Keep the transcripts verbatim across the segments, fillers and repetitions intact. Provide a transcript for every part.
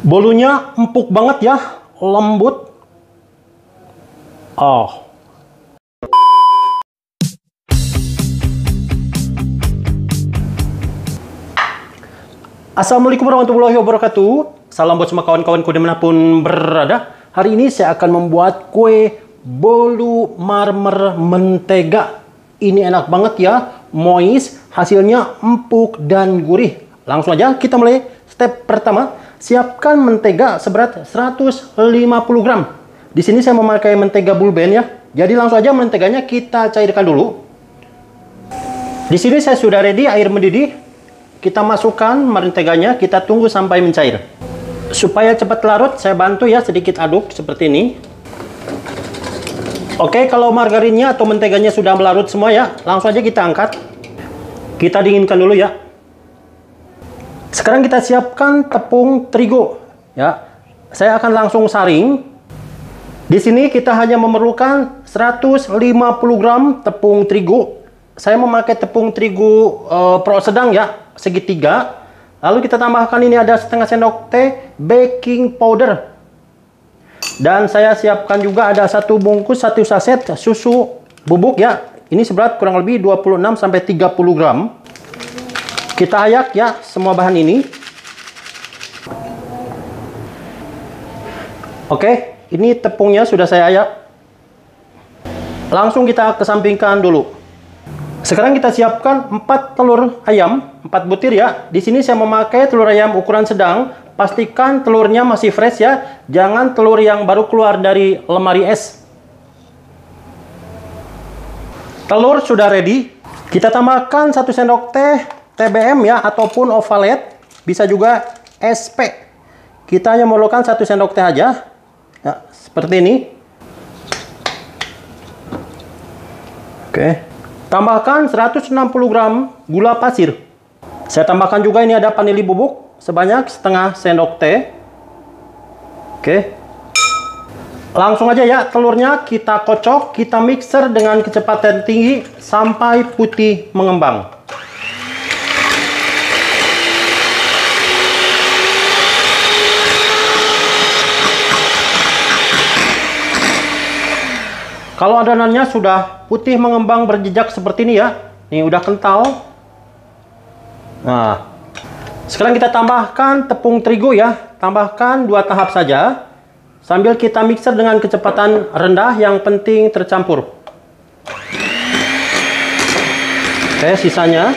Bolunya empuk banget ya, lembut. Oh. Assalamualaikum warahmatullahi wabarakatuh. Salam buat semua kawan-kawanku dimanapun berada. Hari ini saya akan membuat kue bolu marmer mentega. Ini enak banget ya, moist, hasilnya empuk dan gurih. Langsung aja kita mulai. Step pertama, siapkan mentega seberat seratus lima puluh gram. Di sini saya memakai mentega bulben ya. Jadi langsung aja menteganya kita cairkan dulu. Di sini saya sudah ready air mendidih. Kita masukkan menteganya, kita tunggu sampai mencair. Supaya cepat larut, saya bantu ya sedikit aduk seperti ini. Oke, kalau margarinnya atau menteganya sudah melarut semua ya, langsung aja kita angkat. Kita dinginkan dulu ya. Sekarang kita siapkan tepung terigu ya. Saya akan langsung saring. Di sini kita hanya memerlukan seratus lima puluh gram tepung terigu. Saya memakai tepung terigu uh, pro sedang ya, segitiga. Lalu kita tambahkan ini ada setengah sendok teh baking powder. Dan saya siapkan juga ada satu bungkus satu saset susu bubuk ya. Ini seberat kurang lebih dua puluh enam sampai tiga puluh gram. Kita ayak ya semua bahan ini. Oke, ini tepungnya sudah saya ayak. Langsung kita kesampingkan dulu. Sekarang kita siapkan empat telur ayam, empat butir ya. Di sini saya memakai telur ayam ukuran sedang. Pastikan telurnya masih fresh ya. Jangan telur yang baru keluar dari lemari es. Telur sudah ready. Kita tambahkan satu sendok teh T B M ya, ataupun ovalet, bisa juga S P. Kita hanya memerlukan satu sendok teh aja. Ya, seperti ini. Oke. Tambahkan seratus enam puluh gram gula pasir. Saya tambahkan juga ini ada vanili bubuk sebanyak setengah sendok teh. Oke. Langsung aja ya telurnya kita kocok, kita mixer dengan kecepatan tinggi sampai putih mengembang. Kalau adonannya sudah putih mengembang berjejak seperti ini ya. Nih udah kental. Nah. Sekarang kita tambahkan tepung terigu ya. Tambahkan dua tahap saja. Sambil kita mixer dengan kecepatan rendah, yang penting tercampur. Oke, sisanya.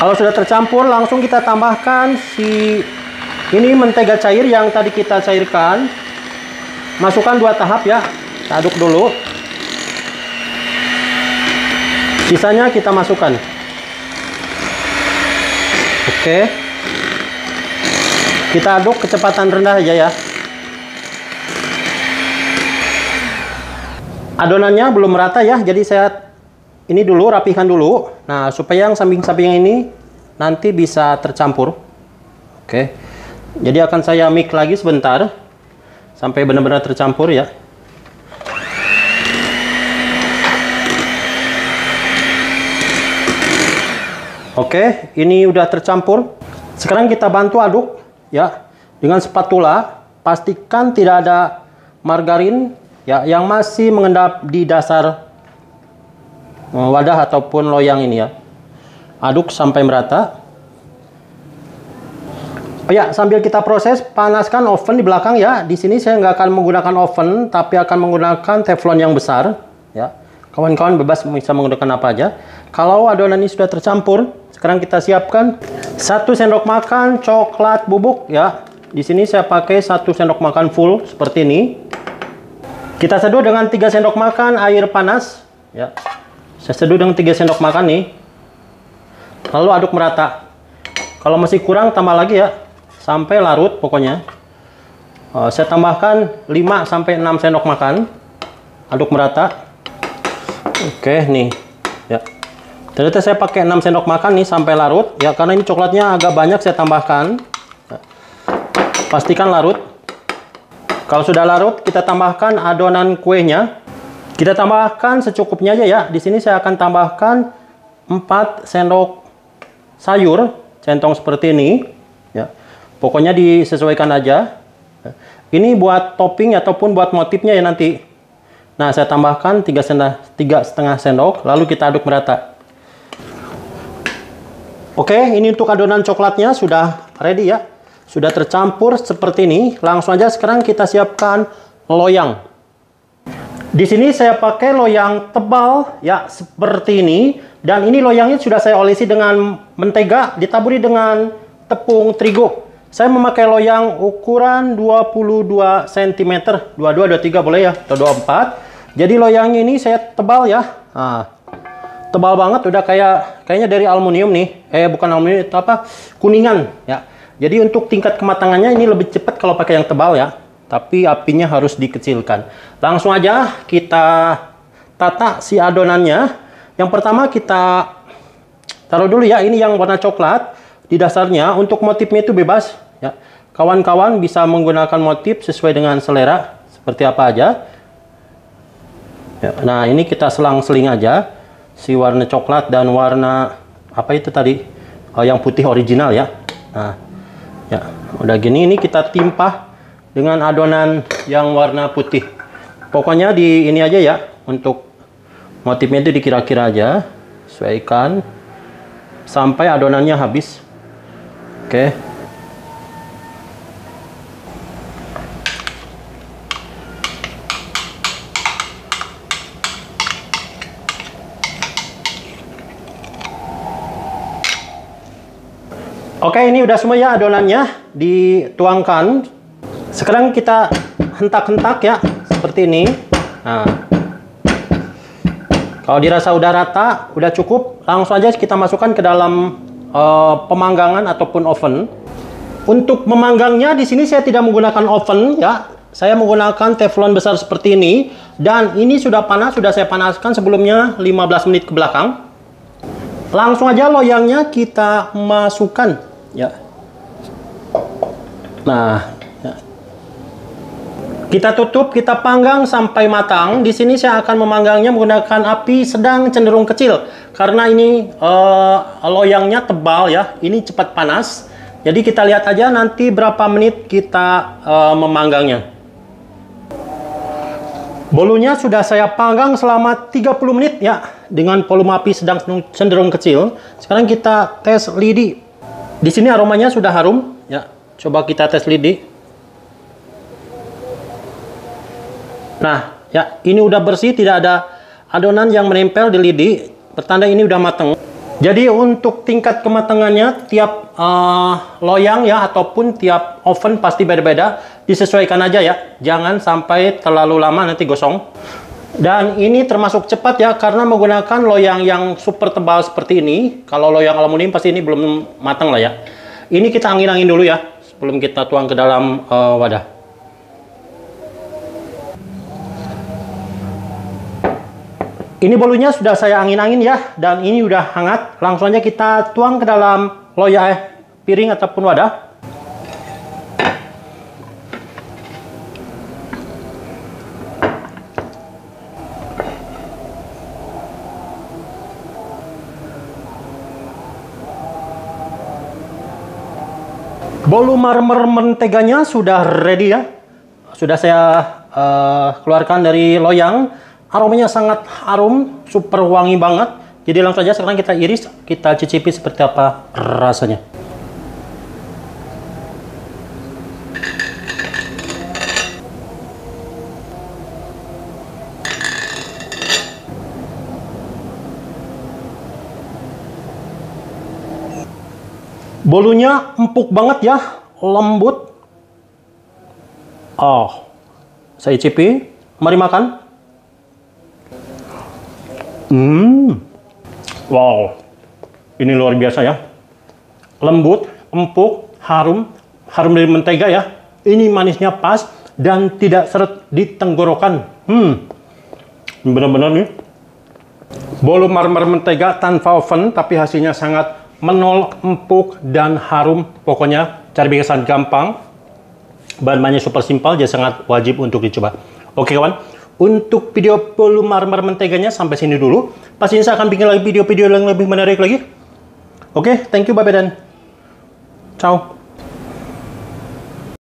Kalau sudah tercampur, langsung kita tambahkan si ini mentega cair yang tadi kita cairkan. Masukkan dua tahap ya, kita aduk dulu. Sisanya kita masukkan. Oke. Kita aduk kecepatan rendah aja ya. Adonannya belum merata ya, jadi saya ini dulu rapikan dulu. Nah, supaya yang samping-samping ini nanti bisa tercampur. Oke. Jadi akan saya mix lagi sebentar. Sampai benar-benar tercampur ya. Oke, ini udah tercampur. Sekarang kita bantu aduk ya dengan spatula. Pastikan tidak ada margarin ya yang masih mengendap di dasar wadah ataupun loyang ini ya. Aduk sampai merata. Oh ya, sambil kita proses, panaskan oven di belakang ya. Di sini saya nggak akan menggunakan oven, tapi akan menggunakan teflon yang besar ya. Kawan-kawan bebas bisa menggunakan apa aja. Kalau adonan ini sudah tercampur, sekarang kita siapkan satu sendok makan coklat bubuk ya. Di sini saya pakai satu sendok makan full seperti ini. Kita seduh dengan tiga sendok makan air panas ya. Saya seduh dengan tiga sendok makan nih. Lalu aduk merata. Kalau masih kurang tambah lagi ya. Sampai larut pokoknya. Uh, saya tambahkan lima sampai enam sendok makan. Aduk merata. Oke, nih. Ya. Ternyata saya pakai enam sendok makan nih sampai larut ya, karena ini coklatnya agak banyak saya tambahkan. Ya. Pastikan larut. Kalau sudah larut, kita tambahkan adonan kuenya. Kita tambahkan secukupnya aja ya. Di sini saya akan tambahkan empat sendok sayur centong seperti ini ya. Pokoknya disesuaikan aja. Ini buat topping ataupun buat motifnya ya nanti. Nah, saya tambahkan tiga setengah sendok, lalu kita aduk merata. Oke, ini untuk adonan coklatnya sudah ready ya. Sudah tercampur seperti ini. Langsung aja sekarang kita siapkan loyang. Di sini saya pakai loyang tebal ya seperti ini, dan ini loyangnya sudah saya olesi dengan mentega ditaburi dengan tepung terigu. Saya memakai loyang ukuran dua puluh dua sentimeter, dua puluh dua, dua puluh tiga boleh ya, atau dua puluh empat. Jadi loyangnya ini saya tebal ya. Nah, tebal banget, udah kayak kayaknya dari aluminium nih. Eh bukan aluminium, itu apa? Kuningan ya. Jadi untuk tingkat kematangannya ini lebih cepat kalau pakai yang tebal ya. Tapi apinya harus dikecilkan. Langsung aja kita tata si adonannya. Yang pertama kita taruh dulu ya, ini yang warna coklat di dasarnya. Untuk motifnya itu bebas ya. Kawan-kawan bisa menggunakan motif sesuai dengan selera seperti apa aja. Ya, nah, ini kita selang-seling aja si warna coklat dan warna apa itu tadi? Oh, yang putih original ya. Nah, ya, udah gini ini kita timpah dengan adonan yang warna putih. Pokoknya di ini aja ya, untuk motifnya itu dikira-kira aja, sesuaikan sampai adonannya habis. Oke. Oke, ini udah semua ya adonannya, dituangkan. Sekarang kita hentak-hentak ya, seperti ini. Nah, kalau dirasa udah rata, udah cukup, langsung aja kita masukkan ke dalam uh, pemanggangan ataupun oven. Untuk memanggangnya, di sini saya tidak menggunakan oven ya. Saya menggunakan teflon besar seperti ini. Dan ini sudah panas, sudah saya panaskan sebelumnya lima belas menit ke belakang. Langsung aja loyangnya kita masukkan ya. Nah, kita tutup, kita panggang sampai matang. Di sini saya akan memanggangnya menggunakan api sedang cenderung kecil. Karena ini uh, loyangnya tebal ya, ini cepat panas. Jadi kita lihat aja nanti berapa menit kita uh, memanggangnya. Bolunya sudah saya panggang selama tiga puluh menit ya, dengan volume api sedang cenderung kecil. Sekarang kita tes lidi. Di sini aromanya sudah harum ya. Coba kita tes lidi. Nah, ya, ini udah bersih, tidak ada adonan yang menempel di lidi. Pertanda ini udah mateng. Jadi untuk tingkat kematangannya tiap uh, loyang ya ataupun tiap oven pasti beda-beda. Disesuaikan aja ya. Jangan sampai terlalu lama nanti gosong. Dan ini termasuk cepat ya karena menggunakan loyang yang super tebal seperti ini. Kalau loyang aluminium pasti ini belum matang lah ya. Ini kita angin-angin dulu ya sebelum kita tuang ke dalam uh, wadah. Ini bolunya sudah saya angin-angin ya, dan ini udah hangat. Langsung aja kita tuang ke dalam loyang eh, piring ataupun wadah. Bolu marmer menteganya sudah ready ya. Sudah saya uh, keluarkan dari loyang. Aromanya sangat harum, super wangi banget. Jadi langsung aja sekarang kita iris, kita cicipi seperti apa rasanya. Bolunya empuk banget ya, lembut. Oh, saya cicipi. Mari makan. Hmm, wow, ini luar biasa ya, lembut, empuk, harum, harum dari mentega ya. Ini manisnya pas dan tidak seret di tenggorokan. Hmm, benar-benar nih. Bolu marmer mentega tanpa oven, tapi hasilnya sangat menol, empuk dan harum. Pokoknya cara bikin gampang, bahan-bahannya super simpel, jadi sangat wajib untuk dicoba. Oke kawan. Untuk video bolu marmer menteganya sampai sini dulu. Pastinya saya akan bikin lagi video-video yang lebih menarik lagi. Oke, okay, thank you, bye-bye dan Ciao.